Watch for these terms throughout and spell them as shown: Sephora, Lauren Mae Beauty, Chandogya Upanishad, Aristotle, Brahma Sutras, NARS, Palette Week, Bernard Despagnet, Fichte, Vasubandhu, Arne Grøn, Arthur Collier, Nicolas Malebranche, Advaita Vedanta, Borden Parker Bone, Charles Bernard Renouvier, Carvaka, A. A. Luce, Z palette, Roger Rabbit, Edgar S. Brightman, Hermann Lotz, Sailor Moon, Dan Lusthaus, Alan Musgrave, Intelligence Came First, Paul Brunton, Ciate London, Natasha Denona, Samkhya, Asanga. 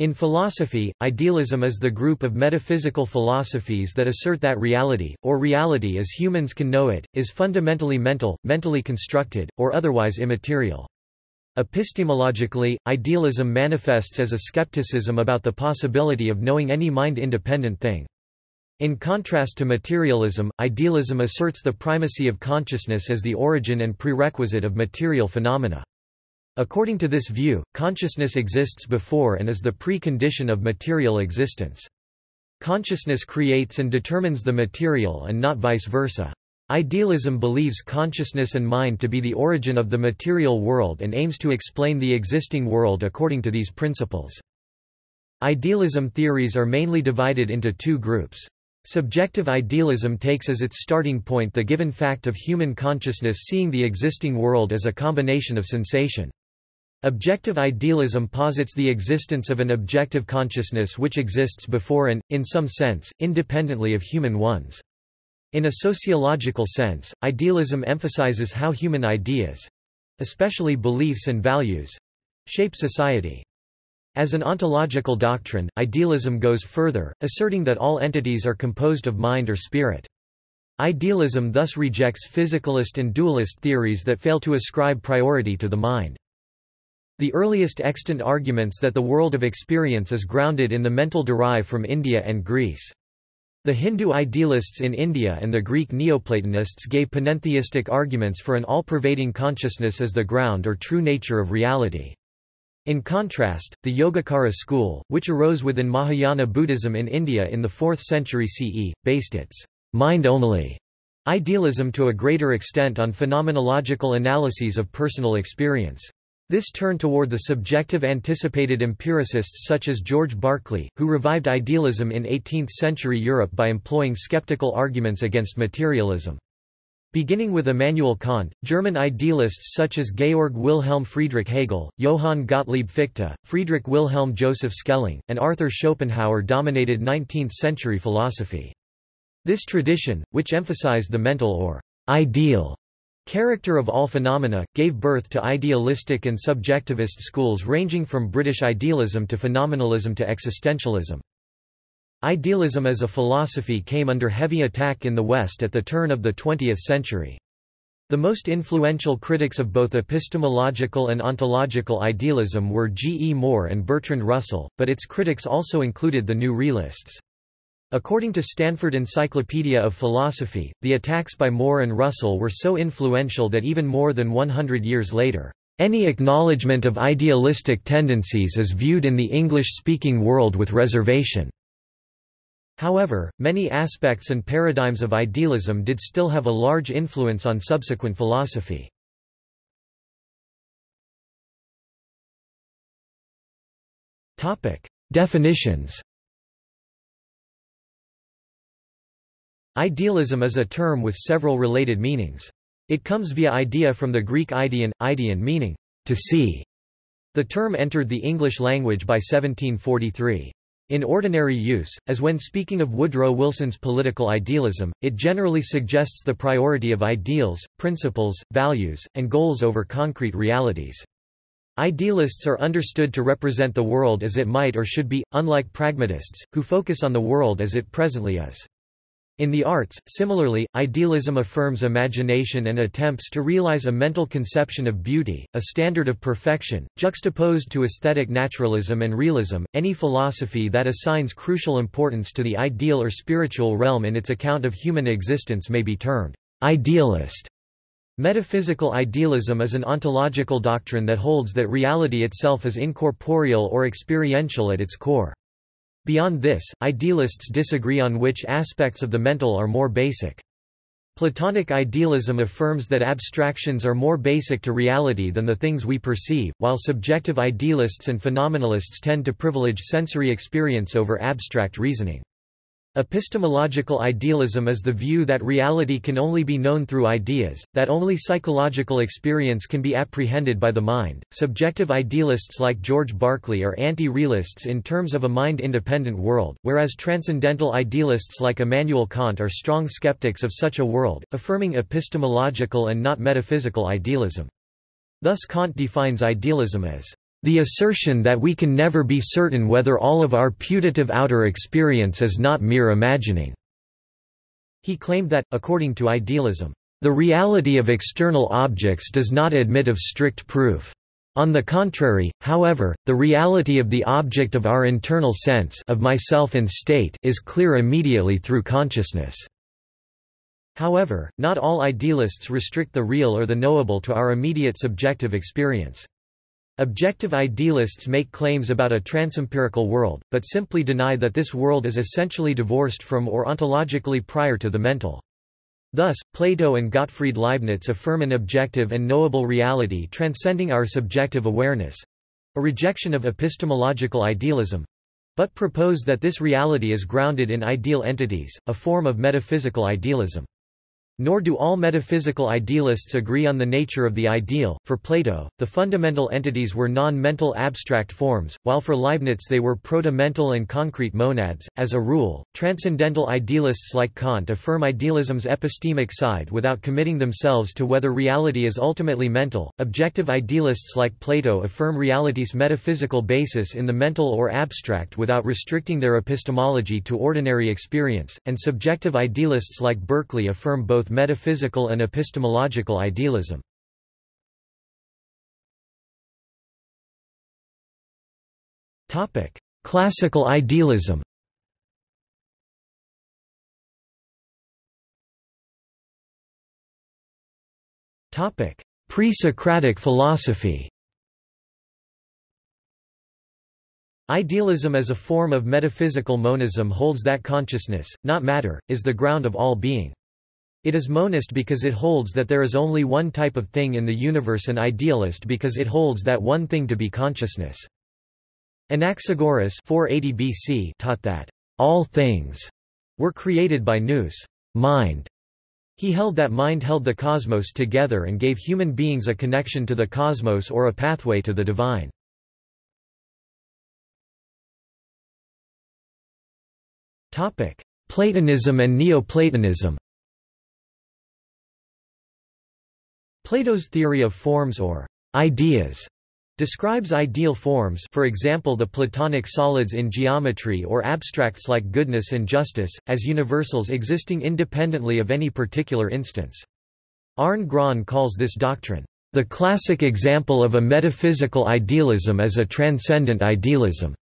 In philosophy, idealism is the group of metaphysical philosophies that assert that reality, or reality as humans can know it, is fundamentally mental, mentally constructed, or otherwise immaterial. Epistemologically, idealism manifests as a skepticism about the possibility of knowing any mind-independent thing. In contrast to materialism, idealism asserts the primacy of consciousness as the origin and prerequisite of material phenomena. According to this view, consciousness exists before and is the precondition of material existence. Consciousness creates and determines the material and not vice versa. Idealism believes consciousness and mind to be the origin of the material world and aims to explain the existing world according to these principles. Idealism theories are mainly divided into two groups. Subjective idealism takes as its starting point the given fact of human consciousness seeing the existing world as a combination of sensation. Objective idealism posits the existence of an objective consciousness which exists before and, in some sense, independently of human ones. In a sociological sense, idealism emphasizes how human ideas, especially beliefs and values, shape society. As an ontological doctrine, idealism goes further, asserting that all entities are composed of mind or spirit. Idealism thus rejects physicalist and dualist theories that fail to ascribe priority to the mind. The earliest extant arguments that the world of experience is grounded in the mental derive from India and Greece. The Hindu idealists in India and the Greek Neoplatonists gave panentheistic arguments for an all-pervading consciousness as the ground or true nature of reality. In contrast, the Yogacara school, which arose within Mahayana Buddhism in India in the 4th century CE, based its mind-only idealism to a greater extent on phenomenological analyses of personal experience. This turned toward the subjective anticipated empiricists such as George Berkeley, who revived idealism in 18th-century Europe by employing skeptical arguments against materialism. Beginning with Immanuel Kant, German idealists such as Georg Wilhelm Friedrich Hegel, Johann Gottlieb Fichte, Friedrich Wilhelm Joseph Schelling, and Arthur Schopenhauer dominated 19th-century philosophy. This tradition, which emphasized the mental or ideal character of all phenomena, gave birth to idealistic and subjectivist schools ranging from British idealism to phenomenalism to existentialism. Idealism as a philosophy came under heavy attack in the West at the turn of the 20th century. The most influential critics of both epistemological and ontological idealism were G. E. Moore and Bertrand Russell, but its critics also included the New Realists. According to Stanford Encyclopedia of Philosophy, the attacks by Moore and Russell were so influential that even more than 100 years later, any acknowledgement of idealistic tendencies is viewed in the English-speaking world with reservation. However, many aspects and paradigms of idealism did still have a large influence on subsequent philosophy. Definitions. Idealism is a term with several related meanings. It comes via idea from the Greek eidein, eidein meaning, to see. The term entered the English language by 1743. In ordinary use, as when speaking of Woodrow Wilson's political idealism, it generally suggests the priority of ideals, principles, values, and goals over concrete realities. Idealists are understood to represent the world as it might or should be, unlike pragmatists, who focus on the world as it presently is. In the arts, similarly, idealism affirms imagination and attempts to realize a mental conception of beauty, a standard of perfection, juxtaposed to aesthetic naturalism and realism. Any philosophy that assigns crucial importance to the ideal or spiritual realm in its account of human existence may be termed idealist. Metaphysical idealism is an ontological doctrine that holds that reality itself is incorporeal or experiential at its core. Beyond this, idealists disagree on which aspects of the mental are more basic. Platonic idealism affirms that abstractions are more basic to reality than the things we perceive, while subjective idealists and phenomenalists tend to privilege sensory experience over abstract reasoning. Epistemological idealism is the view that reality can only be known through ideas, that only psychological experience can be apprehended by the mind. Subjective idealists like George Berkeley are anti-realists in terms of a mind-independent world, whereas transcendental idealists like Immanuel Kant are strong skeptics of such a world, affirming epistemological and not metaphysical idealism. Thus Kant defines idealism as The assertion that we can never be certain whether all of our putative outer experience is not mere imagining." He claimed that, according to idealism, "the reality of external objects does not admit of strict proof. On the contrary, however, the reality of the object of our internal sense of myself and state is clear immediately through consciousness." However, not all idealists restrict the real or the knowable to our immediate subjective experience. Objective idealists make claims about a transempirical world, but simply deny that this world is essentially divorced from or ontologically prior to the mental. Thus, Plato and Gottfried Leibniz affirm an objective and knowable reality transcending our subjective awareness—a rejection of epistemological idealism—but propose that this reality is grounded in ideal entities, a form of metaphysical idealism. Nor do all metaphysical idealists agree on the nature of the ideal. For Plato, the fundamental entities were non-mental abstract forms, while for Leibniz they were proto-mental and concrete monads. As a rule, transcendental idealists like Kant affirm idealism's epistemic side without committing themselves to whether reality is ultimately mental. Objective idealists like Plato affirm reality's metaphysical basis in the mental or abstract without restricting their epistemology to ordinary experience, and subjective idealists like Berkeley affirm both metaphysical and epistemological idealism. Classical idealism. Pre-Socratic philosophy. Idealism as a form of metaphysical monism holds that consciousness, not matter, is the ground of all being. It is monist because it holds that there is only one type of thing in the universe, and idealist because it holds that one thing to be consciousness. Anaxagoras 480 BC taught that all things were created by nous, mind. He held that mind held the cosmos together and gave human beings a connection to the cosmos or a pathway to the divine. Topic: Platonism and Neoplatonism. Plato's theory of forms or ideas describes ideal forms, for example the Platonic solids in geometry or abstracts like goodness and justice, as universals existing independently of any particular instance. Arne Grøn calls this doctrine, "...the classic example of a metaphysical idealism as a transcendent idealism,"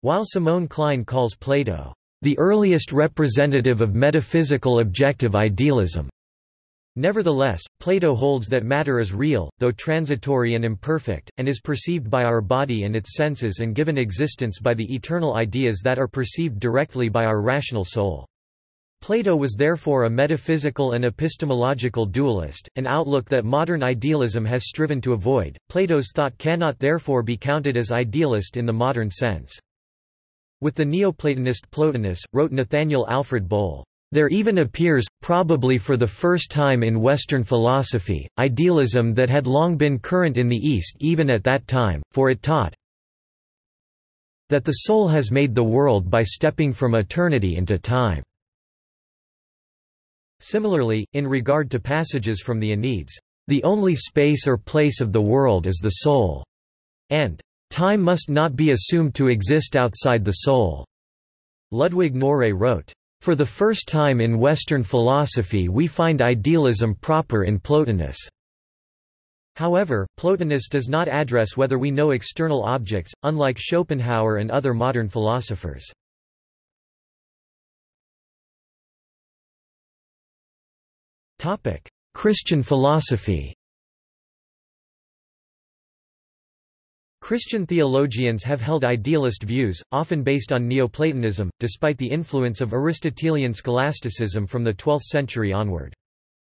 while Simone Klein calls Plato, "...the earliest representative of metaphysical objective idealism." Nevertheless, Plato holds that matter is real, though transitory and imperfect, and is perceived by our body and its senses and given existence by the eternal ideas that are perceived directly by our rational soul. Plato was therefore a metaphysical and epistemological dualist, an outlook that modern idealism has striven to avoid. Plato's thought cannot therefore be counted as idealist in the modern sense. With the Neoplatonist Plotinus, wrote Nathaniel Alfred Bohl, "There even appears, probably for the first time in Western philosophy, idealism that had long been current in the East even at that time, for it taught that the soul has made the world by stepping from eternity into time." Similarly, in regard to passages from the Aeneids, "The only space or place of the world is the soul," and "Time must not be assumed to exist outside the soul." Ludwig Norre wrote, "For the first time in Western philosophy we find idealism proper in Plotinus." However, Plotinus does not address whether we know external objects, unlike Schopenhauer and other modern philosophers. Christian philosophy. Christian theologians have held idealist views, often based on Neoplatonism, despite the influence of Aristotelian scholasticism from the 12th century onward.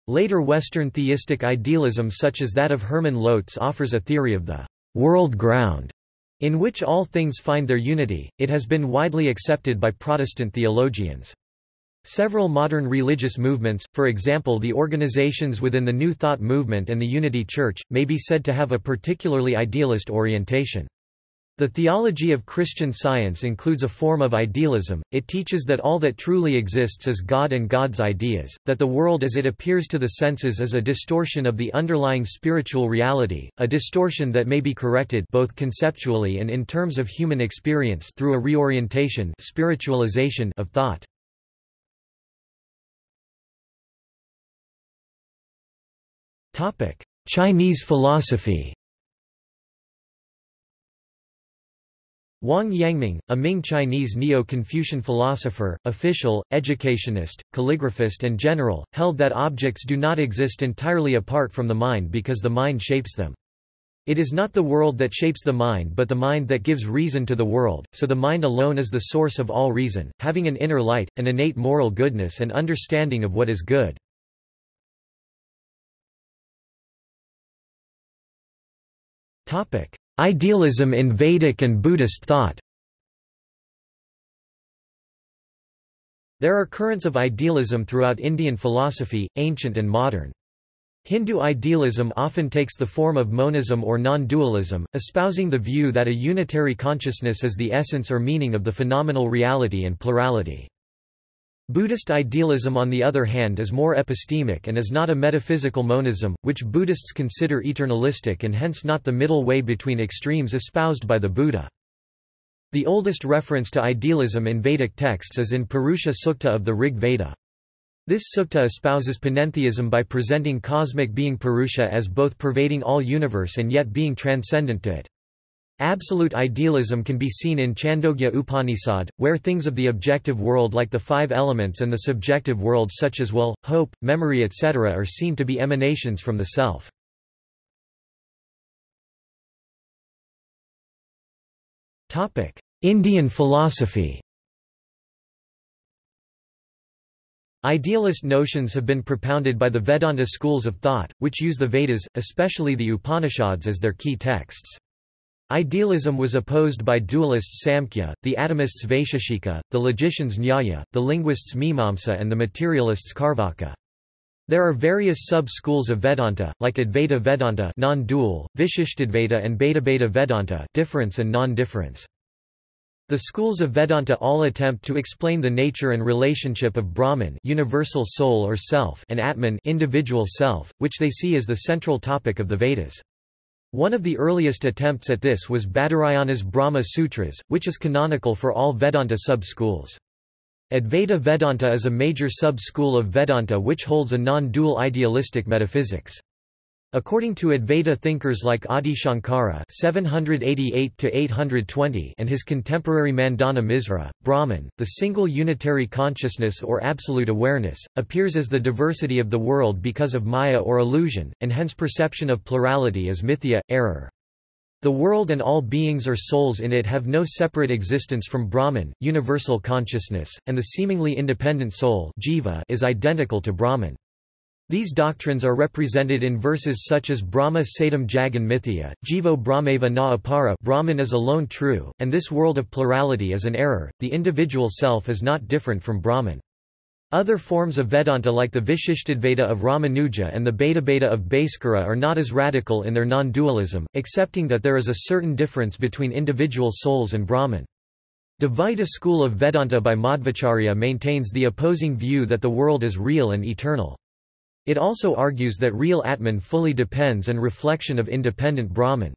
Later Western theistic idealism such as that of Hermann Lotz offers a theory of the world ground, in which all things find their unity. It has been widely accepted by Protestant theologians. Several modern religious movements, for example the organizations within the New Thought movement and the Unity Church, may be said to have a particularly idealist orientation. The theology of Christian Science includes a form of idealism. It teaches that all that truly exists is God and God's ideas, that the world as it appears to the senses is a distortion of the underlying spiritual reality, a distortion that may be corrected both conceptually and in terms of human experience through a reorientation, spiritualization of thought. Topic: Chinese philosophy. Wang Yangming, a Ming Chinese Neo-Confucian philosopher, official, educationist, calligraphist and general, held that objects do not exist entirely apart from the mind because the mind shapes them. It is not the world that shapes the mind but the mind that gives reason to the world, so the mind alone is the source of all reason, having an inner light, an innate moral goodness and understanding of what is good. Idealism in Vedic and Buddhist thought. There are currents of idealism throughout Indian philosophy, ancient and modern. Hindu idealism often takes the form of monism or non-dualism, espousing the view that a unitary consciousness is the essence or meaning of the phenomenal reality and plurality. Buddhist idealism, on the other hand, is more epistemic and is not a metaphysical monism, which Buddhists consider eternalistic and hence not the middle way between extremes espoused by the Buddha. The oldest reference to idealism in Vedic texts is in Purusha Sukta of the Rig Veda. This sukta espouses panentheism by presenting cosmic being Purusha as both pervading all universe and yet being transcendent to it. Absolute idealism can be seen in Chandogya Upanishad, where things of the objective world like the five elements and the subjective world such as will, hope, memory etc. are seen to be emanations from the self. Indian philosophy. Idealist notions have been propounded by the Vedanta schools of thought, which use the Vedas, especially the Upanishads, as their key texts. Idealism was opposed by dualists Samkhya, the atomists Vaisheshika, the logicians Nyaya, the linguists Mimamsa and the materialists Carvaka. There are various sub-schools of Vedanta, like Advaita Vedanta non-dual, Vishishtadvaita and Bheda Vedanta difference and non-difference. The schools of Vedanta all attempt to explain the nature and relationship of Brahman universal soul or self and Atman individual self, which they see as the central topic of the Vedas. One of the earliest attempts at this was Badarayana's Brahma Sutras, which is canonical for all Vedanta sub-schools. Advaita Vedanta is a major sub-school of Vedanta which holds a non-dual idealistic metaphysics. According to Advaita thinkers like Adi Shankara (788–820) and his contemporary Mandana Misra, Brahman, the single unitary consciousness or absolute awareness, appears as the diversity of the world because of maya or illusion, and hence perception of plurality is mithya, error. The world and all beings or souls in it have no separate existence from Brahman, universal consciousness, and the seemingly independent soul jiva is identical to Brahman. These doctrines are represented in verses such as Brahma Satam Jagan Mithya, Jivo Brahmeva Na Apara, Brahman is alone true, and this world of plurality is an error, the individual self is not different from Brahman. Other forms of Vedanta like the Vishishtadvaita of Ramanuja and the Bhedabheda of Bhaskara are not as radical in their non-dualism, accepting that there is a certain difference between individual souls and Brahman. Dvaita school of Vedanta by Madhvacharya maintains the opposing view that the world is real and eternal. It also argues that real Atman fully depends and reflection of independent Brahman.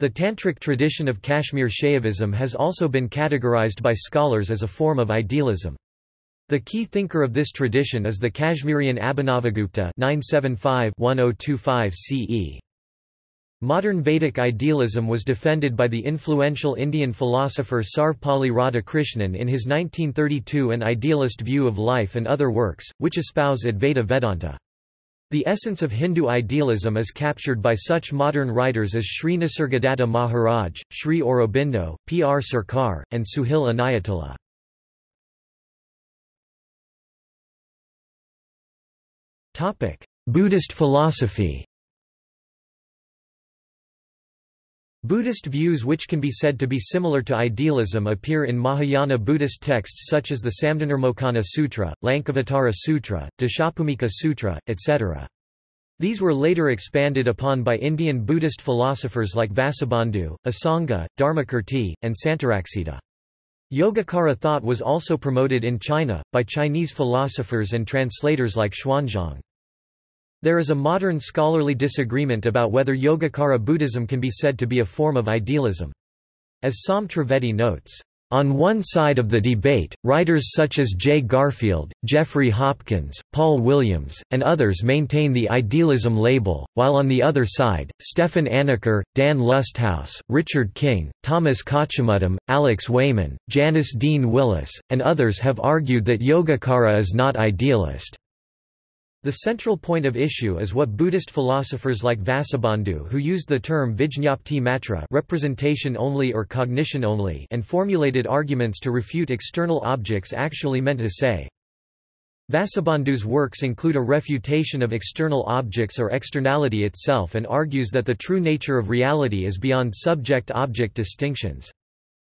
The Tantric tradition of Kashmir Shaivism has also been categorized by scholars as a form of idealism. The key thinker of this tradition is the Kashmirian Abhinavagupta (975–1025 CE). Modern Vedic idealism was defended by the influential Indian philosopher Sarvapali Radhakrishnan in his 1932 An Idealist View of Life and Other Works, which espouse Advaita Vedanta. The essence of Hindu idealism is captured by such modern writers as Sri Nisargadatta Maharaj, Sri Aurobindo, P. R. Sarkar, and Suhail Anayatullah. Buddhist philosophy. Buddhist views which can be said to be similar to idealism appear in Mahayana Buddhist texts such as the Samdhanirmocana Sutra, Lankavatara Sutra, Dashapunika Sutra, etc. These were later expanded upon by Indian Buddhist philosophers like Vasubandhu, Asanga, Dharmakirti, and Santaraksita. Yogacara thought was also promoted in China, by Chinese philosophers and translators like Xuanzang. There is a modern scholarly disagreement about whether Yogacara Buddhism can be said to be a form of idealism. As Sam Trivedi notes, "On one side of the debate, writers such as J. Garfield, Jeffrey Hopkins, Paul Williams, and others maintain the idealism label, while on the other side, Stefan Anaker, Dan Lusthaus, Richard King, Thomas Kochimudam, Alex Wayman, Janice Dean Willis, and others have argued that Yogacara is not idealist." The central point of issue is what Buddhist philosophers like Vasubandhu, who used the term vijñāpti matra, representation only or cognition only, and formulated arguments to refute external objects actually meant to say. Vasubandhu's works include a refutation of external objects or externality itself, and argues that the true nature of reality is beyond subject-object distinctions.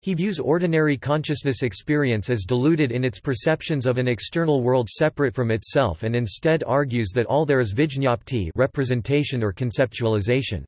He views ordinary consciousness experience as deluded in its perceptions of an external world separate from itself, and instead argues that all there is vijñāpti, representation or conceptualization.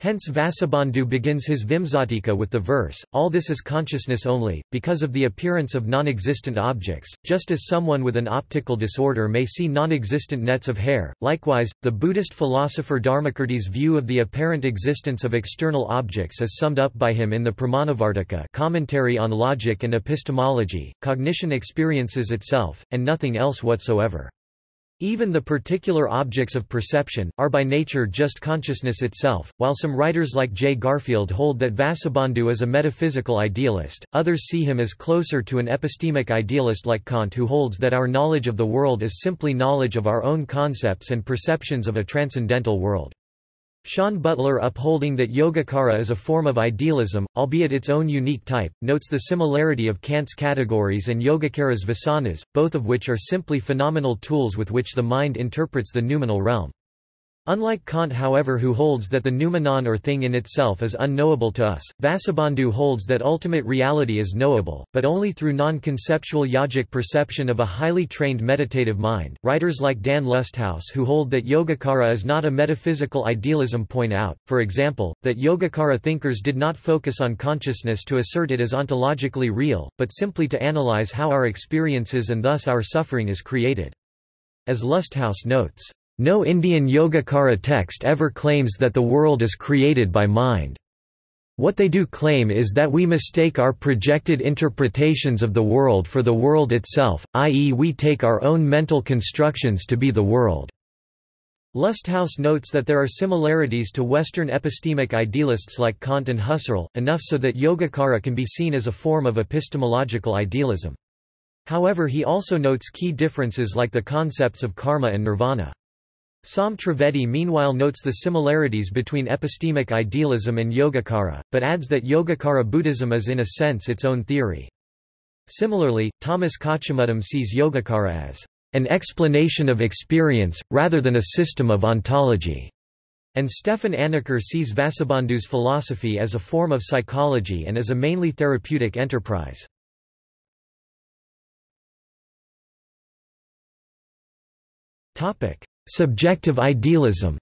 Hence Vasubandhu begins his Vimsatika with the verse, "All this is consciousness only, because of the appearance of non-existent objects, just as someone with an optical disorder may see non-existent nets of hair." Likewise, the Buddhist philosopher Dharmakirti's view of the apparent existence of external objects is summed up by him in the Pramanavartika, Commentary on Logic and Epistemology, "Cognition experiences itself, and nothing else whatsoever. Even the particular objects of perception, are by nature just consciousness itself." While some writers like J. Garfield hold that Vasubandhu is a metaphysical idealist, others see him as closer to an epistemic idealist like Kant, who holds that our knowledge of the world is simply knowledge of our own concepts and perceptions of a transcendental world. Sean Butler, upholding that Yogacara is a form of idealism, albeit its own unique type, notes the similarity of Kant's categories and Yogacare's vasanas, both of which are simply phenomenal tools with which the mind interprets the noumenal realm. Unlike Kant, however, who holds that the noumenon or thing in itself is unknowable to us, Vasubandhu holds that ultimate reality is knowable, but only through non-conceptual yogic perception of a highly trained meditative mind. Writers like Dan Lusthaus, who hold that Yogacara is not a metaphysical idealism, point out, for example, that Yogacara thinkers did not focus on consciousness to assert it as ontologically real, but simply to analyze how our experiences and thus our suffering is created. As Lusthaus notes, "No Indian Yogacara text ever claims that the world is created by mind. What they do claim is that we mistake our projected interpretations of the world for the world itself, i.e. we take our own mental constructions to be the world." Lusthaus notes that there are similarities to Western epistemic idealists like Kant and Husserl, enough so that Yogacara can be seen as a form of epistemological idealism. However, he also notes key differences like the concepts of karma and nirvana. Sam Trivedi meanwhile notes the similarities between epistemic idealism and Yogacara, but adds that Yogacara Buddhism is in a sense its own theory. Similarly, Thomas Kochimudam sees Yogacara as an explanation of experience, rather than a system of ontology, and Stefan Anaker sees Vasubandhu's philosophy as a form of psychology and as a mainly therapeutic enterprise. Subjective idealism.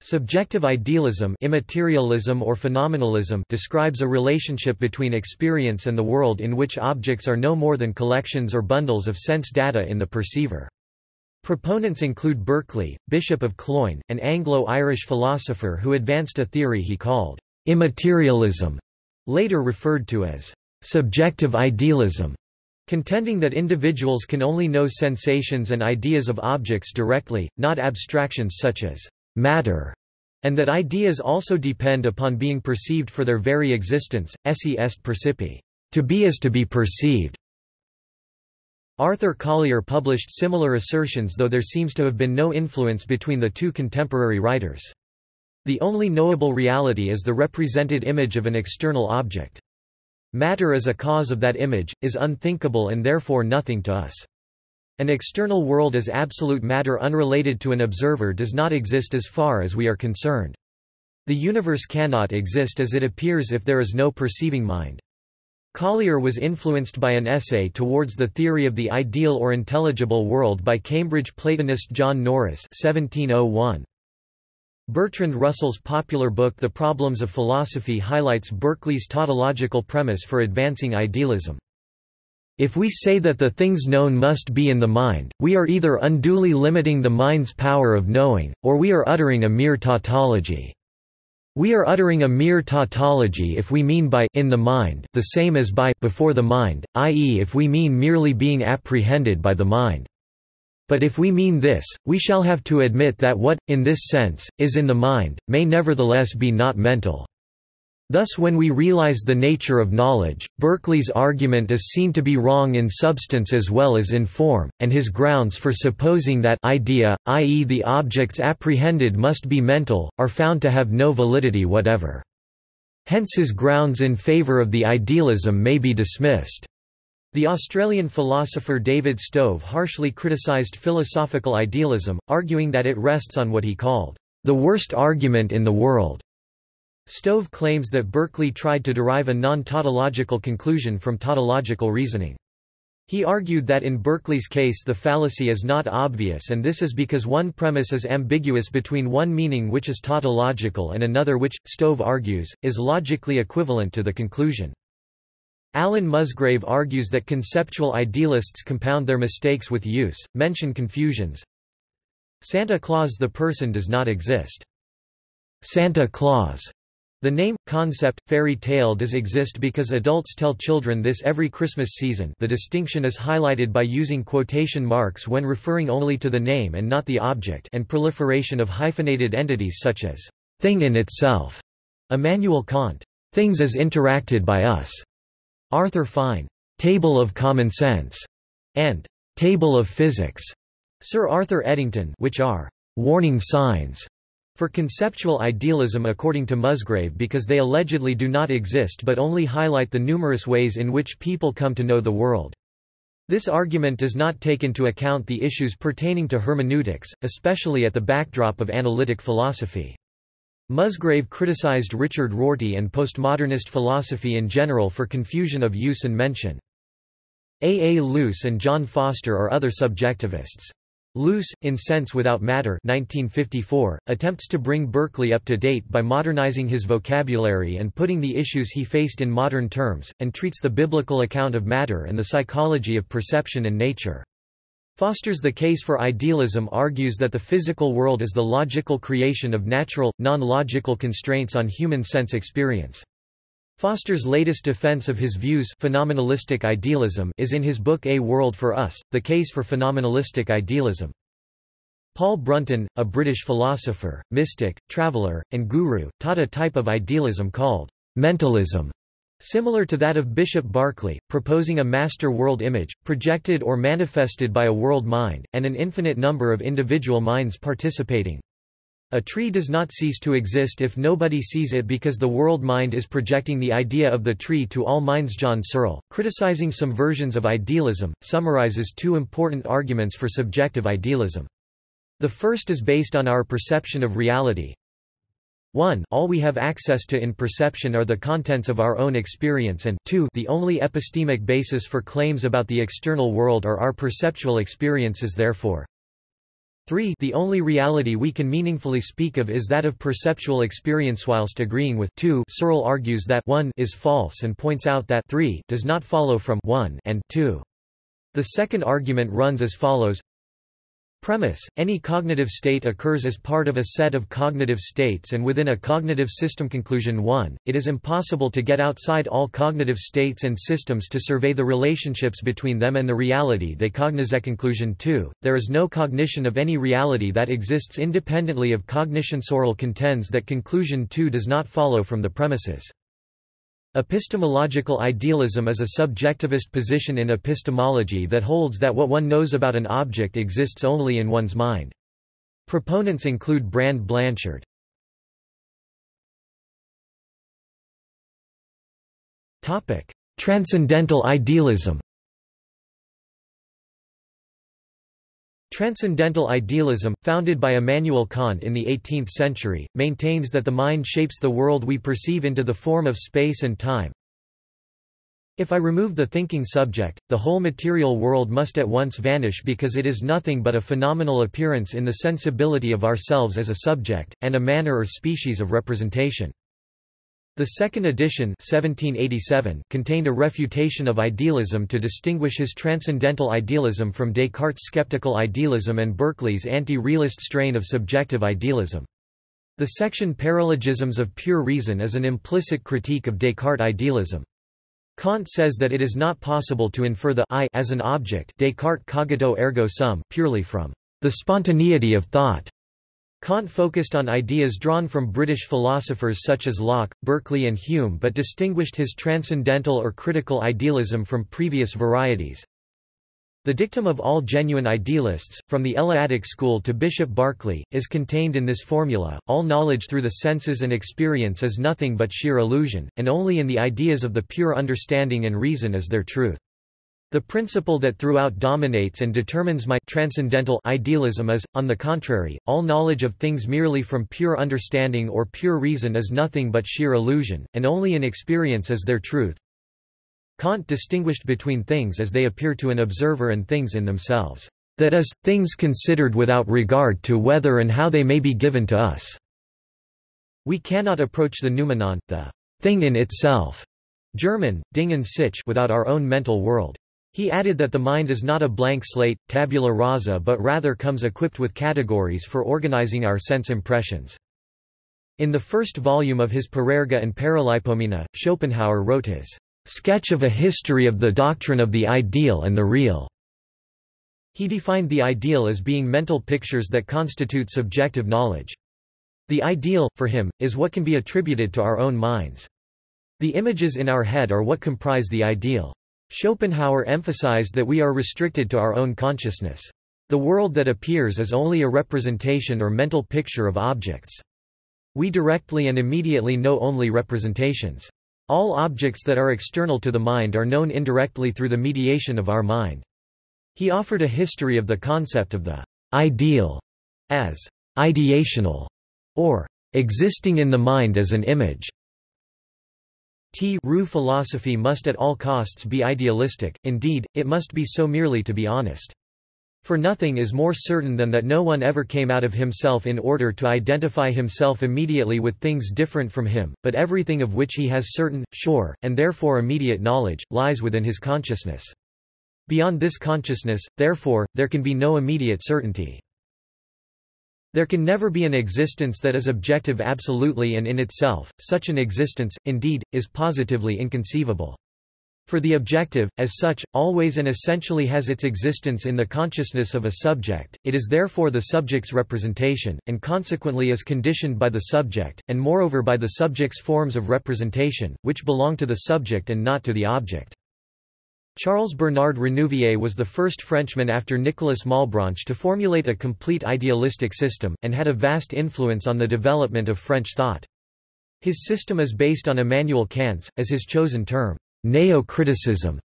Subjective idealism, immaterialism or phenomenalism, describes a relationship between experience and the world in which objects are no more than collections or bundles of sense data in the perceiver. Proponents include Berkeley, Bishop of Cloyne, an Anglo-Irish philosopher who advanced a theory he called immaterialism, later referred to as subjective idealism, contending that individuals can only know sensations and ideas of objects directly, not abstractions such as matter, and that ideas also depend upon being perceived for their very existence. Esse est percipi, to be is to be perceived. Arthur Collier published similar assertions, though there seems to have been no influence between the two contemporary writers. The only knowable reality is the represented image of an external object. Matter as a cause of that image, is unthinkable and therefore nothing to us. An external world as absolute matter unrelated to an observer does not exist as far as we are concerned. The universe cannot exist as it appears if there is no perceiving mind. Collier was influenced by an essay towards the theory of the ideal or intelligible world by Cambridge Platonist John Norris 1701. Bertrand Russell's popular book The Problems of Philosophy highlights Berkeley's tautological premise for advancing idealism. If we say that the things known must be in the mind, we are either unduly limiting the mind's power of knowing, or we are uttering a mere tautology. We are uttering a mere tautology if we mean by in the mind the same as by before the mind, i.e. if we mean merely being apprehended by the mind. But if we mean this, we shall have to admit that what, in this sense, is in the mind, may nevertheless be not mental. Thus when we realize the nature of knowledge, Berkeley's argument is seen to be wrong in substance as well as in form, and his grounds for supposing that idea, i.e. the objects apprehended must be mental, are found to have no validity whatever. Hence his grounds in favor of the idealism may be dismissed. The Australian philosopher David Stove harshly criticized philosophical idealism, arguing that it rests on what he called, "the worst argument in the world." Stove claims that Berkeley tried to derive a non-tautological conclusion from tautological reasoning. He argued that in Berkeley's case the fallacy is not obvious, and this is because one premise is ambiguous between one meaning which is tautological and another which, Stove argues, is logically equivalent to the conclusion. Alan Musgrave argues that conceptual idealists compound their mistakes with use, mention confusions. Santa Claus the person does not exist. Santa Claus. The name, concept, fairy tale does exist because adults tell children this every Christmas season. The distinction is highlighted by using quotation marks when referring only to the name and not the object, and proliferation of hyphenated entities such as thing in itself, Immanuel Kant, things as interacted by us, Arthur Fine, table of common sense, and table of physics, Sir Arthur Eddington, which are warning signs for conceptual idealism according to Musgrave because they allegedly do not exist but only highlight the numerous ways in which people come to know the world. This argument does not take into account the issues pertaining to hermeneutics, especially at the backdrop of analytic philosophy. Musgrave criticized Richard Rorty and postmodernist philosophy in general for confusion of use and mention. A. A. Luce and John Foster are other subjectivists. Luce, in Sense Without Matter 1954, attempts to bring Berkeley up to date by modernizing his vocabulary and putting the issues he faced in modern terms, and treats the biblical account of matter and the psychology of perception and nature. Foster's The Case for Idealism argues that the physical world is the logical creation of natural, non-logical constraints on human sense experience. Foster's latest defense of his views, phenomenalistic idealism, is in his book A World for Us, The Case for Phenomenalistic Idealism. Paul Brunton, a British philosopher, mystic, traveller, and guru, taught a type of idealism called mentalism, similar to that of Bishop Berkeley, proposing a master world image, projected or manifested by a world mind, and an infinite number of individual minds participating. A tree does not cease to exist if nobody sees it because the world mind is projecting the idea of the tree to all minds. John Searle, criticizing some versions of idealism, summarizes two important arguments for subjective idealism. The first is based on our perception of reality. 1. All we have access to in perception are the contents of our own experience, and 2. The only epistemic basis for claims about the external world are our perceptual experiences. Therefore, 3. The only reality we can meaningfully speak of is that of perceptual experience. Whilst agreeing with 2, Searle argues that 1 is false and points out that 3 does not follow from 1 and 2. The second argument runs as follows. Premise: any cognitive state occurs as part of a set of cognitive states and within a cognitive system. Conclusion 1. It is impossible to get outside all cognitive states and systems to survey the relationships between them and the reality they cognize. Conclusion 2. There is no cognition of any reality that exists independently of cognition. Searle contends that conclusion 2 does not follow from the premises. Epistemological idealism is a subjectivist position in epistemology that holds that what one knows about an object exists only in one's mind. Proponents include Brand Blanchard. Transcendental idealism. Transcendental idealism, founded by Immanuel Kant in the 18th century, maintains that the mind shapes the world we perceive into the form of space and time. If I remove the thinking subject, the whole material world must at once vanish because it is nothing but a phenomenal appearance in the sensibility of ourselves as a subject, and a manner or species of representation. The second edition 1787 contained a refutation of idealism to distinguish his transcendental idealism from Descartes' skeptical idealism and Berkeley's anti-realist strain of subjective idealism. The section Paralogisms of Pure Reason is an implicit critique of Descartes' idealism. Kant says that it is not possible to infer the I as an object Descartes cogito ergo sum purely from the spontaneity of thought. Kant focused on ideas drawn from British philosophers such as Locke, Berkeley and Hume, but distinguished his transcendental or critical idealism from previous varieties. The dictum of all genuine idealists, from the Eleatic school to Bishop Berkeley, is contained in this formula: all knowledge through the senses and experience is nothing but sheer illusion, and only in the ideas of the pure understanding and reason is there truth. The principle that throughout dominates and determines my transcendental idealism is, on the contrary, all knowledge of things merely from pure understanding or pure reason is nothing but sheer illusion, and only in experience is there truth. Kant distinguished between things as they appear to an observer and things in themselves, that is, things considered without regard to whether and how they may be given to us. We cannot approach the noumenon, the thing in itself, German, Ding und sich, without our own mental world. He added that the mind is not a blank slate, tabula rasa, but rather comes equipped with categories for organizing our sense impressions. In the first volume of his Parerga and Paralipomena, Schopenhauer wrote his Sketch of a History of the Doctrine of the Ideal and the Real. He defined the ideal as being mental pictures that constitute subjective knowledge. The ideal, for him, is what can be attributed to our own minds. The images in our head are what comprise the ideal. Schopenhauer emphasized that we are restricted to our own consciousness. The world that appears is only a representation or mental picture of objects. We directly and immediately know only representations. All objects that are external to the mind are known indirectly through the mediation of our mind. He offered a history of the concept of the ideal as ideational, or existing in the mind as an image. True philosophy must at all costs be idealistic, indeed, it must be so merely to be honest. For nothing is more certain than that no one ever came out of himself in order to identify himself immediately with things different from him, but everything of which he has certain, sure, and therefore immediate knowledge, lies within his consciousness. Beyond this consciousness, therefore, there can be no immediate certainty. There can never be an existence that is objective absolutely and in itself. Such an existence, indeed, is positively inconceivable. For the objective, as such, always and essentially has its existence in the consciousness of a subject, it is therefore the subject's representation, and consequently is conditioned by the subject, and moreover by the subject's forms of representation, which belong to the subject and not to the object. Charles Bernard Renouvier was the first Frenchman after Nicolas Malebranche to formulate a complete idealistic system, and had a vast influence on the development of French thought. His system is based on Immanuel Kant's, as his chosen term, neo-criticism,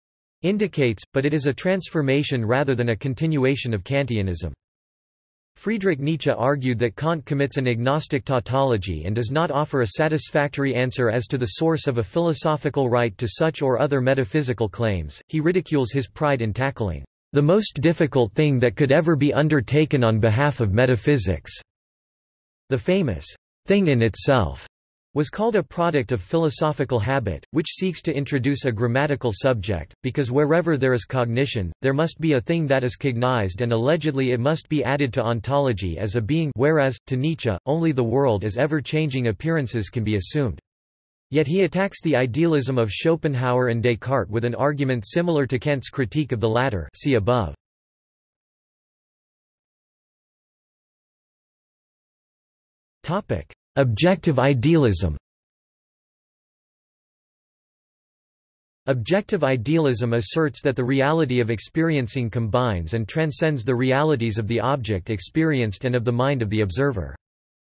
indicates, but it is a transformation rather than a continuation of Kantianism. Friedrich Nietzsche argued that Kant commits an agnostic tautology and does not offer a satisfactory answer as to the source of a philosophical right to such or other metaphysical claims. He ridicules his pride in tackling the most difficult thing that could ever be undertaken on behalf of metaphysics. The famous thing in itself was called a product of philosophical habit, which seeks to introduce a grammatical subject, because wherever there is cognition, there must be a thing that is cognized, and allegedly it must be added to ontology as a being, whereas, to Nietzsche, only the world as ever-changing appearances can be assumed. Yet he attacks the idealism of Schopenhauer and Descartes with an argument similar to Kant's critique of the latter. See above. Objective idealism. Objective idealism asserts that the reality of experiencing combines and transcends the realities of the object experienced and of the mind of the observer.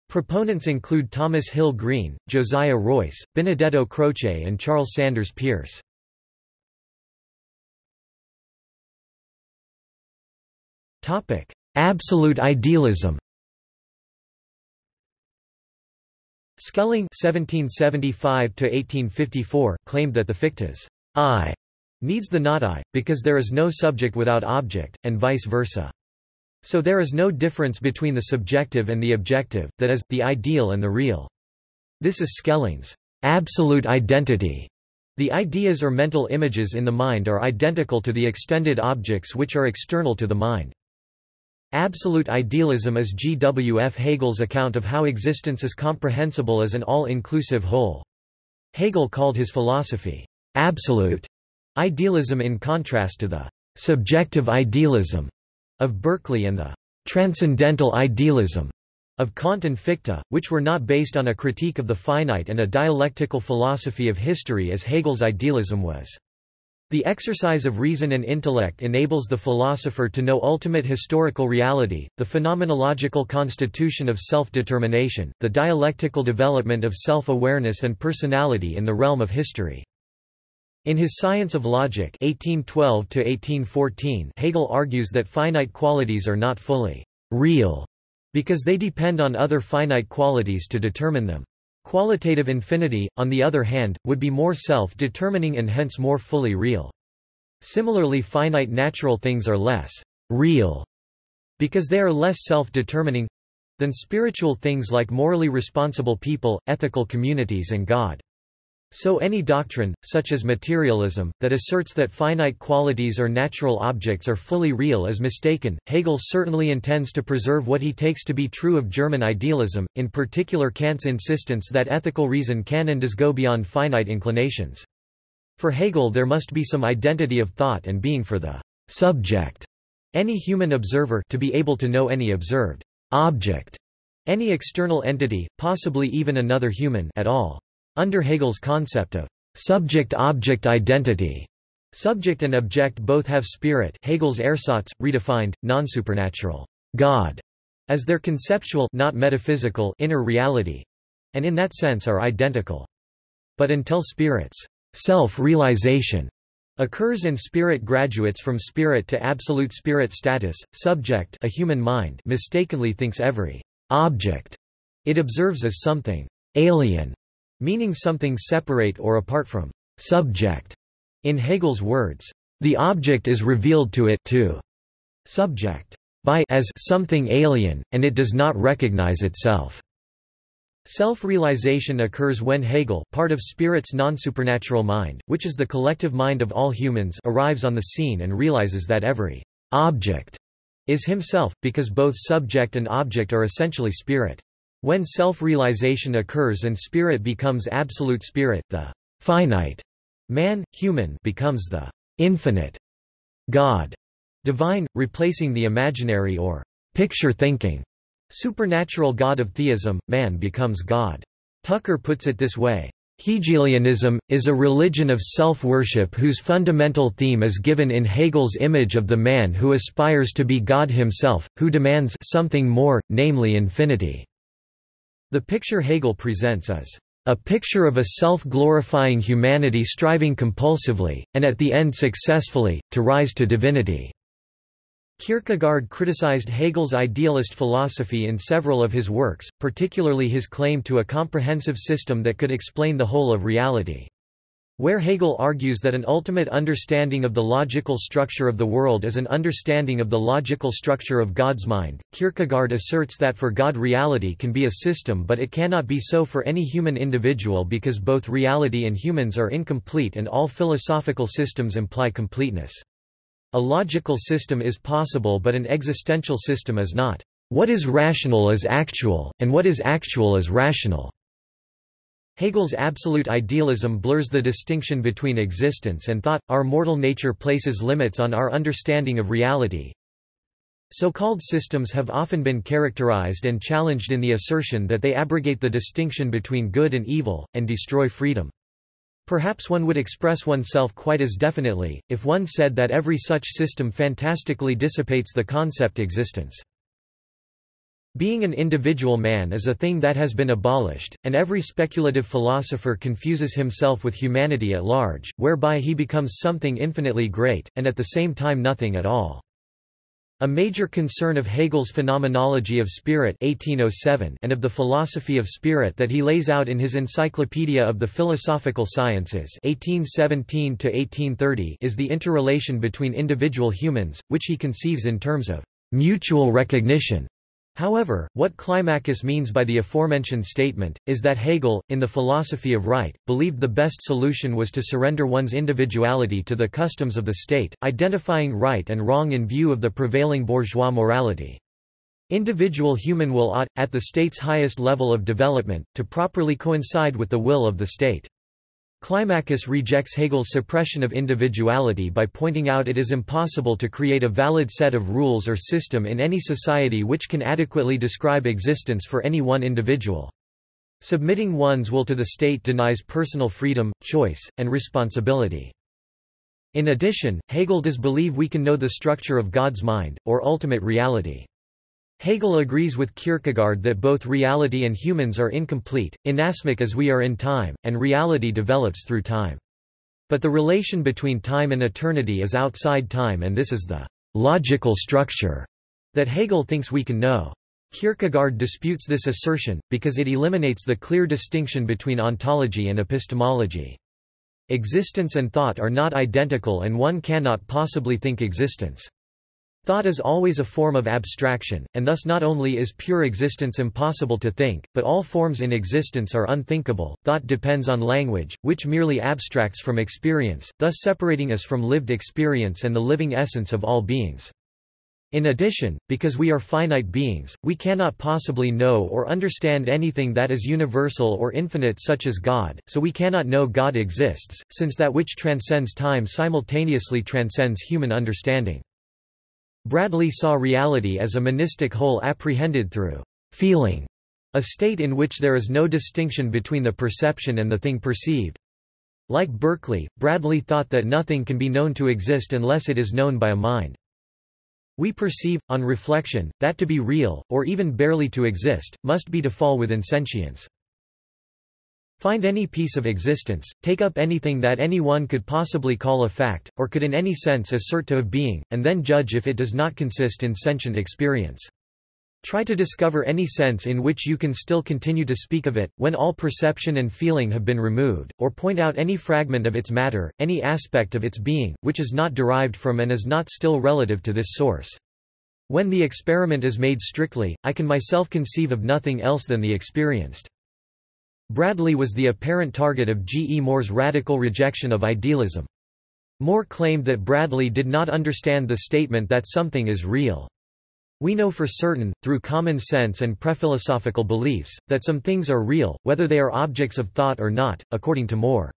Proponents include Thomas Hill Green, Josiah Royce, Benedetto Croce and Charles Sanders Peirce. Absolute idealism. Schelling (1775–1854) claimed that the fictas I needs the not-I, because there is no subject without object, and vice versa. So there is no difference between the subjective and the objective, that is, the ideal and the real. This is Schelling's absolute identity. The ideas or mental images in the mind are identical to the extended objects which are external to the mind. Absolute idealism is G. W. F. Hegel's account of how existence is comprehensible as an all-inclusive whole. Hegel called his philosophy absolute idealism, in contrast to the subjective idealism of Berkeley and the transcendental idealism of Kant and Fichte, which were not based on a critique of the finite and a dialectical philosophy of history as Hegel's idealism was. The exercise of reason and intellect enables the philosopher to know ultimate historical reality, the phenomenological constitution of self-determination, the dialectical development of self-awareness and personality in the realm of history. In his Science of Logic (1812–1814), Hegel argues that finite qualities are not fully real because they depend on other finite qualities to determine them. Qualitative infinity, on the other hand, would be more self-determining and hence more fully real. Similarly, finite natural things are less real because they are less self-determining than spiritual things like morally responsible people, ethical communities, and God. So any doctrine, such as materialism, that asserts that finite qualities or natural objects are fully real is mistaken. Hegel certainly intends to preserve what he takes to be true of German idealism, in particular Kant's insistence that ethical reason can and does go beyond finite inclinations. For Hegel there must be some identity of thought and being for the subject, any human observer, to be able to know any observed object, any external entity, possibly even another human, at all. Under Hegel's concept of subject-object identity, subject and object both have spirit. Hegel's ersatz redefined non-supernatural God as their conceptual, not metaphysical, inner reality, and in that sense are identical. But until spirit's self-realization occurs and spirit graduates from spirit to absolute spirit status, subject, a human mind, mistakenly thinks every object it observes as something alien, meaning something separate or apart from subject. In Hegel's words, the object is revealed to it, to subject, by as something alien, and it does not recognize itself. Self-realization occurs when Hegel, part of spirit's non-supernatural mind, which is the collective mind of all humans, arrives on the scene and realizes that every object is himself, because both subject and object are essentially spirit. When self-realization occurs and spirit becomes absolute spirit, the finite man, human, becomes the infinite God, divine, replacing the imaginary or picture-thinking supernatural God of theism. Man becomes God. Tucker puts it this way: Hegelianism is a religion of self-worship whose fundamental theme is given in Hegel's image of the man who aspires to be God himself, who demands something more, namely infinity. The picture Hegel presents is a picture of a self-glorifying humanity striving compulsively, and at the end successfully, to rise to divinity. Kierkegaard criticized Hegel's idealist philosophy in several of his works, particularly his claim to a comprehensive system that could explain the whole of reality. Where Hegel argues that an ultimate understanding of the logical structure of the world is an understanding of the logical structure of God's mind, Kierkegaard asserts that for God reality can be a system, but it cannot be so for any human individual because both reality and humans are incomplete and all philosophical systems imply completeness. A logical system is possible, but an existential system is not. What is rational is actual, and what is actual is rational. Hegel's absolute idealism blurs the distinction between existence and thought. Our mortal nature places limits on our understanding of reality. So-called systems have often been characterized and challenged in the assertion that they abrogate the distinction between good and evil, and destroy freedom. Perhaps one would express oneself quite as definitely, if one said that every such system fantastically dissipates the concept existence. Being an individual man is a thing that has been abolished, and every speculative philosopher confuses himself with humanity at large, whereby he becomes something infinitely great, and at the same time nothing at all. A major concern of Hegel's Phenomenology of Spirit 1807 and of the philosophy of spirit that he lays out in his Encyclopedia of the Philosophical Sciences 1817–1830 is the interrelation between individual humans, which he conceives in terms of mutual recognition. However, what Climacus means by the aforementioned statement, is that Hegel, in the philosophy of right, believed the best solution was to surrender one's individuality to the customs of the state, identifying right and wrong in view of the prevailing bourgeois morality. Individual human will ought, at the state's highest level of development, to properly coincide with the will of the state. Climacus rejects Hegel's suppression of individuality by pointing out it is impossible to create a valid set of rules or system in any society which can adequately describe existence for any one individual. Submitting one's will to the state denies personal freedom, choice, and responsibility. In addition, Hegel does believe we can know the structure of God's mind, or ultimate reality. Hegel agrees with Kierkegaard that both reality and humans are incomplete, inasmuch as we are in time, and reality develops through time. But the relation between time and eternity is outside time, and this is the logical structure that Hegel thinks we can know. Kierkegaard disputes this assertion, because it eliminates the clear distinction between ontology and epistemology. Existence and thought are not identical, and one cannot possibly think existence. Thought is always a form of abstraction, and thus not only is pure existence impossible to think, but all forms in existence are unthinkable. Thought depends on language, which merely abstracts from experience, thus separating us from lived experience and the living essence of all beings. In addition, because we are finite beings, we cannot possibly know or understand anything that is universal or infinite, such as God, so we cannot know God exists, since that which transcends time simultaneously transcends human understanding. Bradley saw reality as a monistic whole apprehended through feeling, a state in which there is no distinction between the perception and the thing perceived. Like Berkeley, Bradley thought that nothing can be known to exist unless it is known by a mind. We perceive, on reflection, that to be real, or even barely to exist, must be to fall within sentience. Find any piece of existence, take up anything that anyone could possibly call a fact, or could in any sense assert to have being, and then judge if it does not consist in sentient experience. Try to discover any sense in which you can still continue to speak of it, when all perception and feeling have been removed, or point out any fragment of its matter, any aspect of its being, which is not derived from and is not still relative to this source. When the experiment is made strictly, I can myself conceive of nothing else than the experienced. Bradley was the apparent target of G. E. Moore's radical rejection of idealism. Moore claimed that Bradley did not understand the statement that something is real. We know for certain, through common sense and prephilosophical beliefs, that some things are real, whether they are objects of thought or not, according to Moore.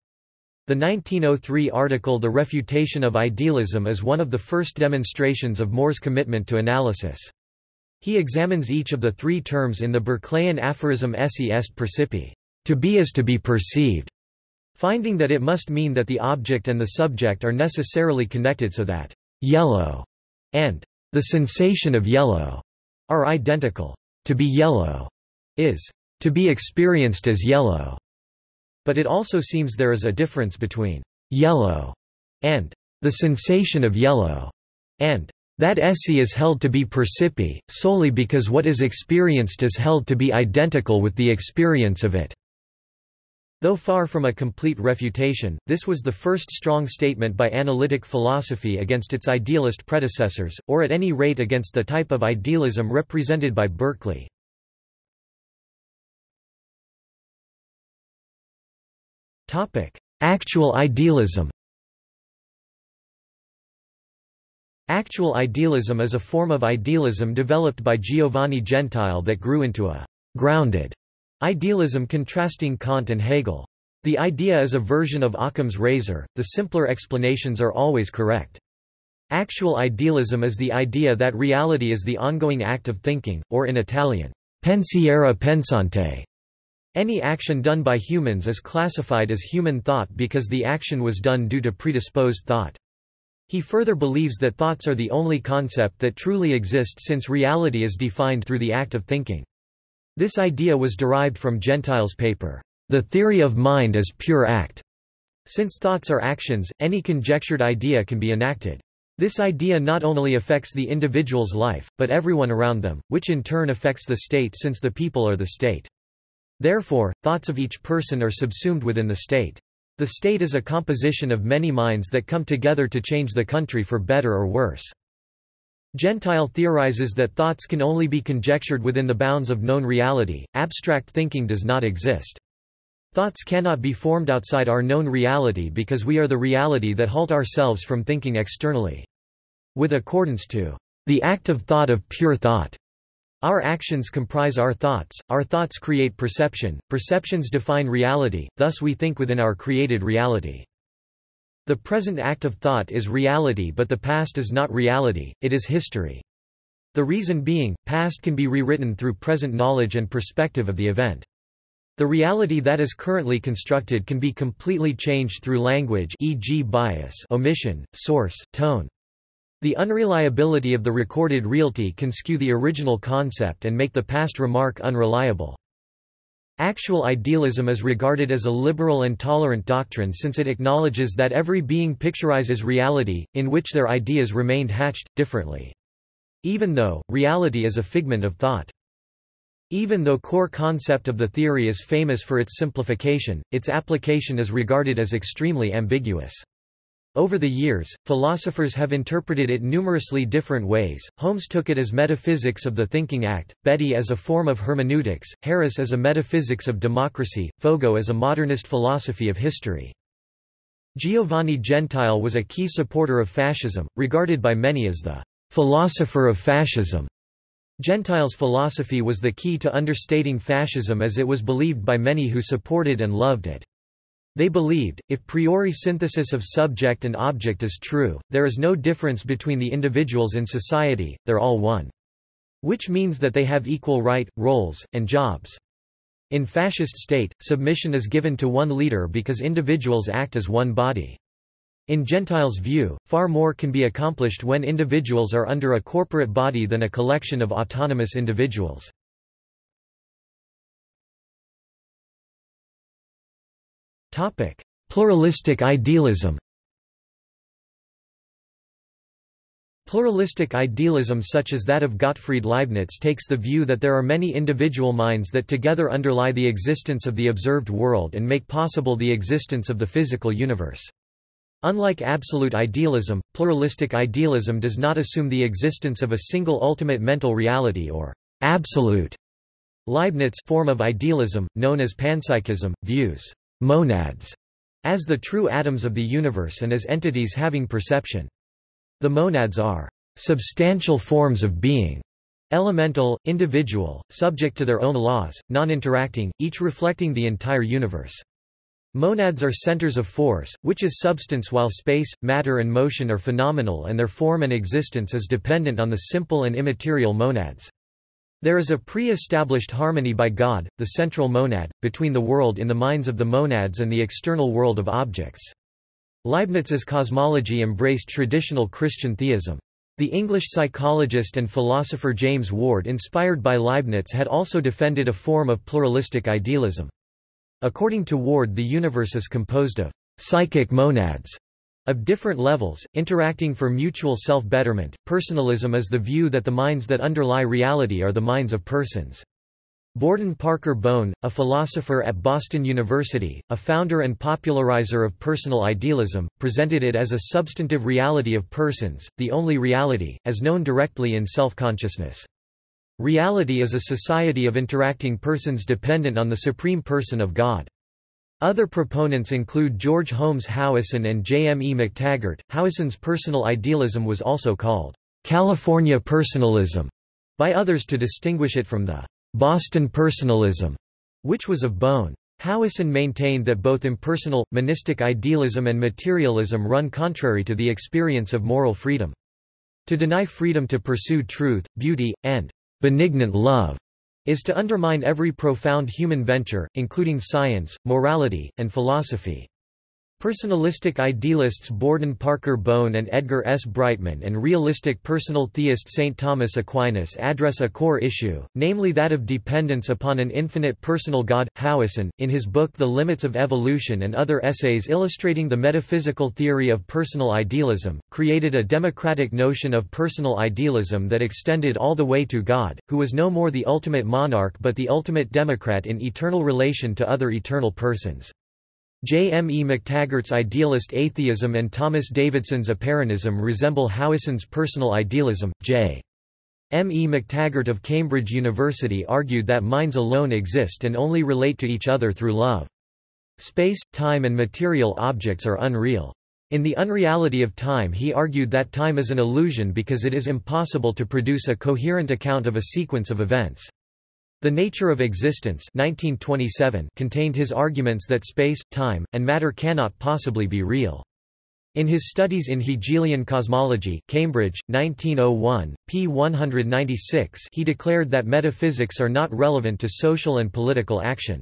The 1903 article The Refutation of Idealism is one of the first demonstrations of Moore's commitment to analysis. He examines each of the three terms in the Berkeleyan aphorism Esse est percipi. To be is to be perceived, finding that it must mean that the object and the subject are necessarily connected so that yellow and the sensation of yellow are identical. To be yellow is to be experienced as yellow, but it also seems there is a difference between yellow and the sensation of yellow, and that esse is held to be percipi, solely because what is experienced is held to be identical with the experience of it. Though far from a complete refutation, this was the first strong statement by analytic philosophy against its idealist predecessors, or at any rate against the type of idealism represented by Berkeley. Actual idealism. Actual idealism is a form of idealism developed by Giovanni Gentile that grew into a grounded idealism contrasting Kant and Hegel. The idea is a version of Occam's razor, the simpler explanations are always correct. Actual idealism is the idea that reality is the ongoing act of thinking, or in Italian, pensiero pensante. Any action done by humans is classified as human thought because the action was done due to predisposed thought. He further believes that thoughts are the only concept that truly exists since reality is defined through the act of thinking. This idea was derived from Gentile's paper, The Theory of Mind as Pure Act. Since thoughts are actions, any conjectured idea can be enacted. This idea not only affects the individual's life, but everyone around them, which in turn affects the state since the people are the state. Therefore, thoughts of each person are subsumed within the state. The state is a composition of many minds that come together to change the country for better or worse. Gentile theorizes that thoughts can only be conjectured within the bounds of known reality, abstract thinking does not exist. Thoughts cannot be formed outside our known reality because we are the reality that halt ourselves from thinking externally. With accordance to the act of thought of pure thought, our actions comprise our thoughts create perception, perceptions define reality, thus we think within our created reality. The present act of thought is reality but the past is not reality, it is history. The reason being, past can be rewritten through present knowledge and perspective of the event. The reality that is currently constructed can be completely changed through language, e.g. bias, omission, source, tone. The unreliability of the recorded reality can skew the original concept and make the past remark unreliable. Actual idealism is regarded as a liberal and tolerant doctrine since it acknowledges that every being picturizes reality, in which their ideas remained hatched, differently. Even though, reality is a figment of thought. Even though the core concept of the theory is famous for its simplification, its application is regarded as extremely ambiguous. Over the years, philosophers have interpreted it numerously different ways. Holmes took it as metaphysics of the thinking act, Beatty as a form of hermeneutics, Harris as a metaphysics of democracy, Fogo as a modernist philosophy of history. Giovanni Gentile was a key supporter of fascism, regarded by many as the philosopher of fascism. Gentile's philosophy was the key to understating fascism as it was believed by many who supported and loved it. They believed, if priori synthesis of subject and object is true, there is no difference between the individuals in society, they're all one. Which means that they have equal rights, roles, and jobs. In fascist state, submission is given to one leader because individuals act as one body. In Gentile's view, far more can be accomplished when individuals are under a corporate body than a collection of autonomous individuals. Topic: Pluralistic idealism. Pluralistic idealism such as that of Gottfried Leibniz takes the view that there are many individual minds that together underlie the existence of the observed world and make possible the existence of the physical universe. Unlike absolute idealism, pluralistic idealism does not assume the existence of a single ultimate mental reality or absolute. Leibniz's form of idealism, known as panpsychism, views monads as the true atoms of the universe and as entities having perception. The monads are substantial forms of being, elemental, individual, subject to their own laws, non-interacting, each reflecting the entire universe. Monads are centers of force, which is substance while space, matter and motion are phenomenal and their form and existence is dependent on the simple and immaterial monads. There is a pre-established harmony by God, the central monad, between the world in the minds of the monads and the external world of objects. Leibniz's cosmology embraced traditional Christian theism. The English psychologist and philosopher James Ward, inspired by Leibniz, had also defended a form of pluralistic idealism. According to Ward, the universe is composed of psychic monads of different levels, interacting for mutual self-betterment. Personalism is the view that the minds that underlie reality are the minds of persons. Borden Parker Bone, a philosopher at Boston University, a founder and popularizer of personal idealism, presented it as a substantive reality of persons, the only reality, as known directly in self-consciousness. Reality is a society of interacting persons dependent on the Supreme Person of God. Other proponents include George Holmes Howison and J. M. E. McTaggart. Howison's personal idealism was also called California personalism by others to distinguish it from the Boston personalism, which was of Bone. Howison maintained that both impersonal, monistic idealism and materialism run contrary to the experience of moral freedom. To deny freedom to pursue truth, beauty, and benignant love is to undermine every profound human venture, including science, morality, and philosophy. Personalistic idealists Borden Parker Bone and Edgar S. Brightman and realistic personal theist St. Thomas Aquinas address a core issue, namely that of dependence upon an infinite personal God. Howison, in his book The Limits of Evolution and other essays illustrating the metaphysical theory of personal idealism, created a democratic notion of personal idealism that extended all the way to God, who was no more the ultimate monarch but the ultimate democrat in eternal relation to other eternal persons. J. M. E. McTaggart's idealist atheism and Thomas Davidson's apparentism resemble Howison's personal idealism. J. M. E. McTaggart of Cambridge University argued that minds alone exist and only relate to each other through love. Space, time and material objects are unreal. In The Unreality of Time he argued that time is an illusion because it is impossible to produce a coherent account of a sequence of events. The Nature of Existence 1927 contained his arguments that space, time, and matter cannot possibly be real. In his Studies in Hegelian Cosmology, Cambridge, 1901, p. 196, he declared that metaphysics are not relevant to social and political action.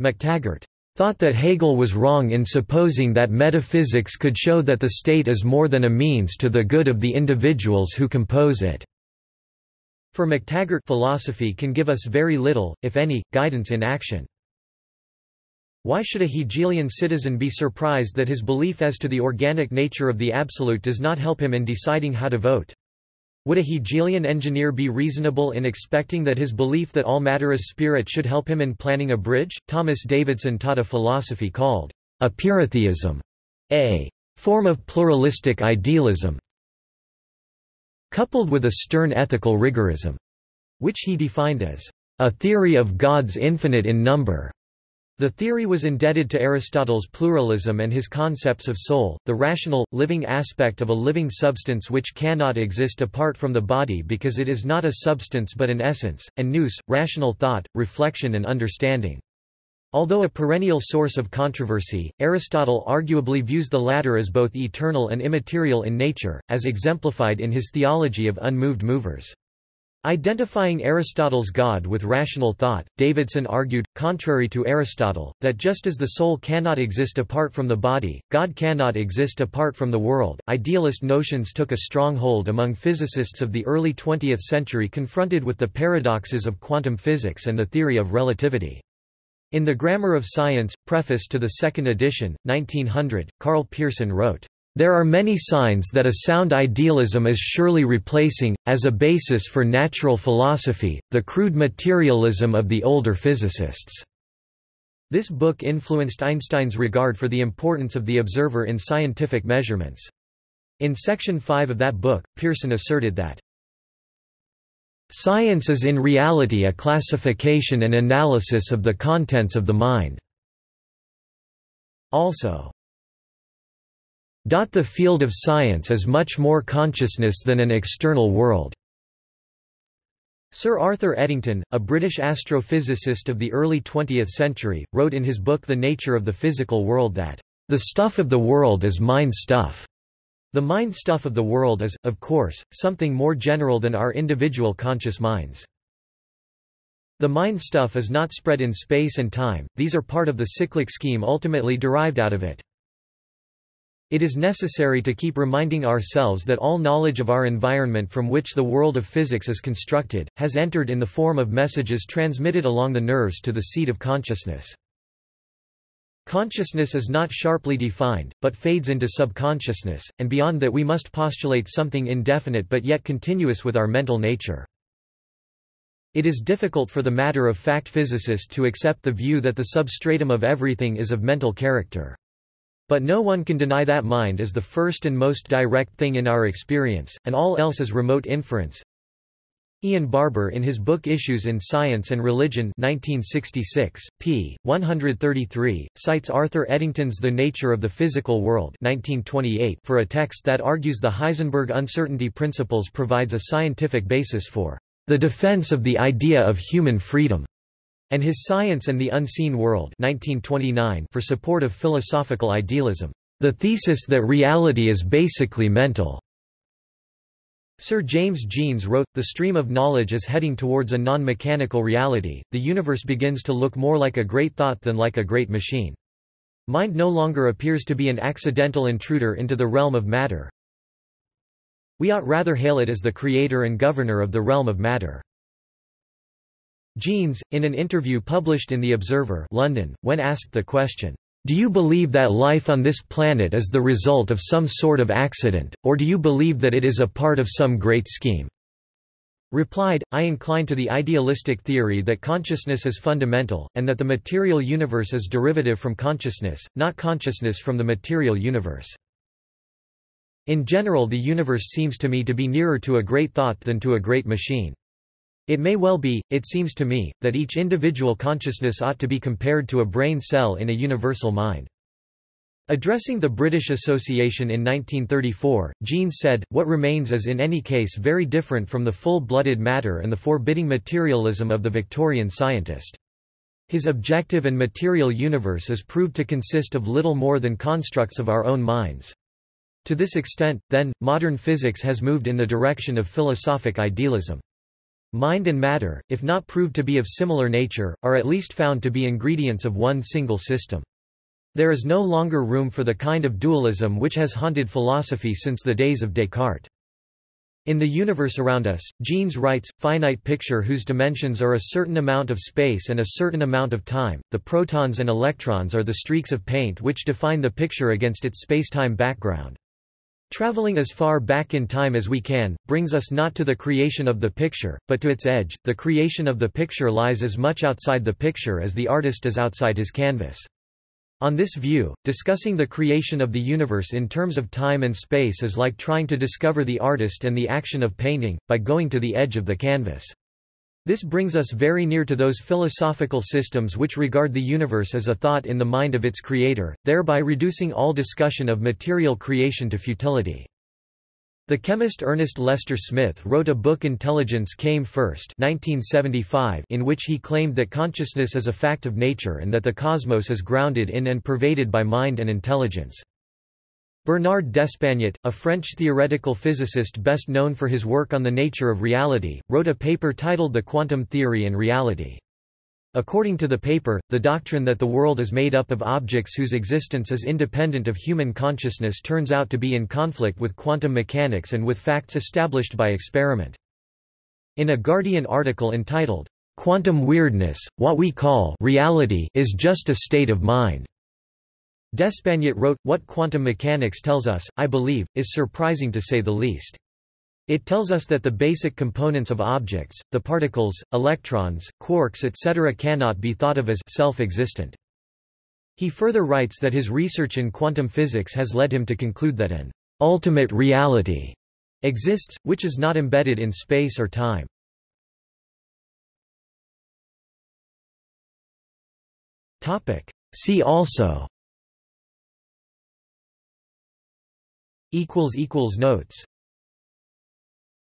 McTaggart thought that Hegel was wrong in supposing that metaphysics could show that the state is more than a means to the good of the individuals who compose it. For McTaggart, philosophy can give us very little, if any, guidance in action. Why should a Hegelian citizen be surprised that his belief as to the organic nature of the absolute does not help him in deciding how to vote? Would a Hegelian engineer be reasonable in expecting that his belief that all matter is spirit should help him in planning a bridge? Thomas Davidson taught a philosophy called apiritheism, a form of pluralistic idealism, coupled with a stern ethical rigorism, which he defined as a theory of gods infinite in number. The theory was indebted to Aristotle's pluralism and his concepts of soul, the rational, living aspect of a living substance which cannot exist apart from the body because it is not a substance but an essence, and nous, rational thought, reflection and understanding. Although a perennial source of controversy, Aristotle arguably views the latter as both eternal and immaterial in nature, as exemplified in his theology of unmoved movers. Identifying Aristotle's God with rational thought, Davidson argued, contrary to Aristotle, that just as the soul cannot exist apart from the body, God cannot exist apart from the world. Idealist notions took a strong hold among physicists of the early 20th century confronted with the paradoxes of quantum physics and the theory of relativity. In The Grammar of Science, preface to the second edition, 1900, Carl Pearson wrote, "There are many signs that a sound idealism is surely replacing, as a basis for natural philosophy, the crude materialism of the older physicists." This book influenced Einstein's regard for the importance of the observer in scientific measurements. In section 5 of that book, Pearson asserted that science is in reality a classification and analysis of the contents of the mind. Also, the field of science is much more consciousness than an external world. Sir Arthur Eddington, a British astrophysicist of the early 20th century, wrote in his book The Nature of the Physical World that, "The stuff of the world is mind stuff." The mind stuff of the world is, of course, something more general than our individual conscious minds. The mind stuff is not spread in space and time, these are part of the cyclic scheme ultimately derived out of it. It is necessary to keep reminding ourselves that all knowledge of our environment from which the world of physics is constructed, has entered in the form of messages transmitted along the nerves to the seat of consciousness. Consciousness is not sharply defined, but fades into subconsciousness, and beyond that we must postulate something indefinite but yet continuous with our mental nature. It is difficult for the matter-of-fact physicist to accept the view that the substratum of everything is of mental character. But no one can deny that mind is the first and most direct thing in our experience, and all else is remote inference. Ian Barbour in his book Issues in Science and Religion 1966, p. 133, cites Arthur Eddington's The Nature of the Physical World 1928 for a text that argues the Heisenberg uncertainty principles provides a scientific basis for the defense of the idea of human freedom, and his Science and the Unseen World 1929 for support of philosophical idealism, the thesis that reality is basically mental. Sir James Jeans wrote, "The stream of knowledge is heading towards a non-mechanical reality, the universe begins to look more like a great thought than like a great machine." Mind no longer appears to be an accidental intruder into the realm of matter. We ought rather hail it as the creator and governor of the realm of matter. Jeans, in an interview published in The Observer, London, when asked the question, "Do you believe that life on this planet is the result of some sort of accident, or do you believe that it is a part of some great scheme?" replied, "I incline to the idealistic theory that consciousness is fundamental, and that the material universe is derivative from consciousness, not consciousness from the material universe. In general, the universe seems to me to be nearer to a great thought than to a great machine. It may well be, it seems to me, that each individual consciousness ought to be compared to a brain cell in a universal mind." Addressing the British Association in 1934, Jeans said, "What remains is in any case very different from the full-blooded matter and the forbidding materialism of the Victorian scientist. His objective and material universe is proved to consist of little more than constructs of our own minds. To this extent, then, modern physics has moved in the direction of philosophic idealism. Mind and matter, if not proved to be of similar nature, are at least found to be ingredients of one single system. There is no longer room for the kind of dualism which has haunted philosophy since the days of Descartes. In the universe around us," Jeans writes, "finite picture whose dimensions are a certain amount of space and a certain amount of time, the protons and electrons are the streaks of paint which define the picture against its space-time background. Traveling as far back in time as we can, brings us not to the creation of the picture, but to its edge. The creation of the picture lies as much outside the picture as the artist is outside his canvas. On this view, discussing the creation of the universe in terms of time and space is like trying to discover the artist and the action of painting, by going to the edge of the canvas. This brings us very near to those philosophical systems which regard the universe as a thought in the mind of its creator, thereby reducing all discussion of material creation to futility." The chemist Ernest Lester Smith wrote a book Intelligence Came First 1975, in which he claimed that consciousness is a fact of nature and that the cosmos is grounded in and pervaded by mind and intelligence. Bernard Despagnet, a French theoretical physicist best known for his work on the nature of reality, wrote a paper titled The Quantum Theory and Reality. According to the paper, the doctrine that the world is made up of objects whose existence is independent of human consciousness turns out to be in conflict with quantum mechanics and with facts established by experiment. In a Guardian article entitled, "Quantum Weirdness, What We Call Reality Is Just a State of Mind," Despagnet wrote, "What quantum mechanics tells us, I believe, is surprising to say the least. It tells us that the basic components of objects, the particles, electrons, quarks etc. cannot be thought of as self-existent." He further writes that his research in quantum physics has led him to conclude that an ultimate reality exists, which is not embedded in space or time. See also == Notes